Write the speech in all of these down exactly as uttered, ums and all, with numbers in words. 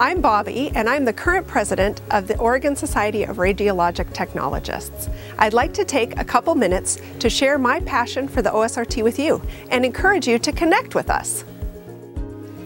I'm Bobby, and I'm the current president of the Oregon Society of Radiologic Technologists. I'd like to take a couple minutes to share my passion for the O S R T with you and encourage you to connect with us.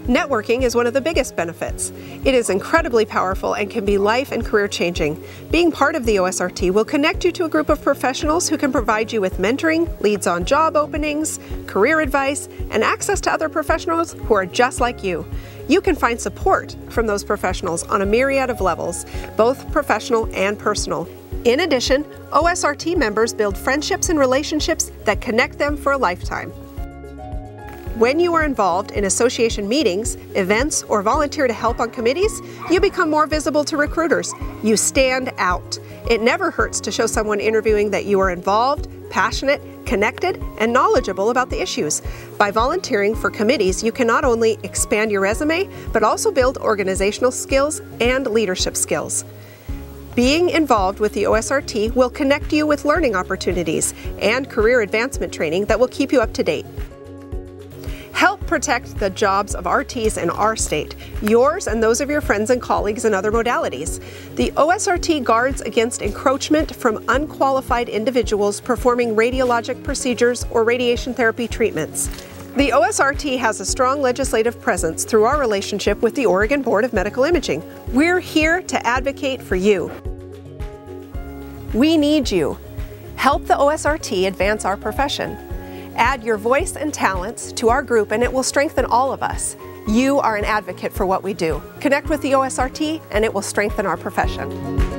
Networking is one of the biggest benefits. It is incredibly powerful and can be life and career changing. Being part of the O S R T will connect you to a group of professionals who can provide you with mentoring, leads on job openings, career advice, and access to other professionals who are just like you. You can find support from those professionals on a myriad of levels, both professional and personal. In addition, O S R T members build friendships and relationships that connect them for a lifetime. When you are involved in association meetings, events, or volunteer to help on committees, you become more visible to recruiters. You stand out. It never hurts to show someone interviewing that you are involved, passionate, connected, and knowledgeable about the issues. By volunteering for committees, you can not only expand your resume, but also build organizational skills and leadership skills. Being involved with the O S R T will connect you with learning opportunities and career advancement training that will keep you up to date. Help protect the jobs of R Ts in our state, yours and those of your friends and colleagues in other modalities. The O S R T guards against encroachment from unqualified individuals performing radiologic procedures or radiation therapy treatments. The O S R T has a strong legislative presence through our relationship with the Oregon Board of Medical Imaging. We're here to advocate for you. We need you. Help the O S R T advance our profession. Add your voice and talents to our group and it will strengthen all of us. You are an advocate for what we do. Connect with the O S R T and it will strengthen our profession.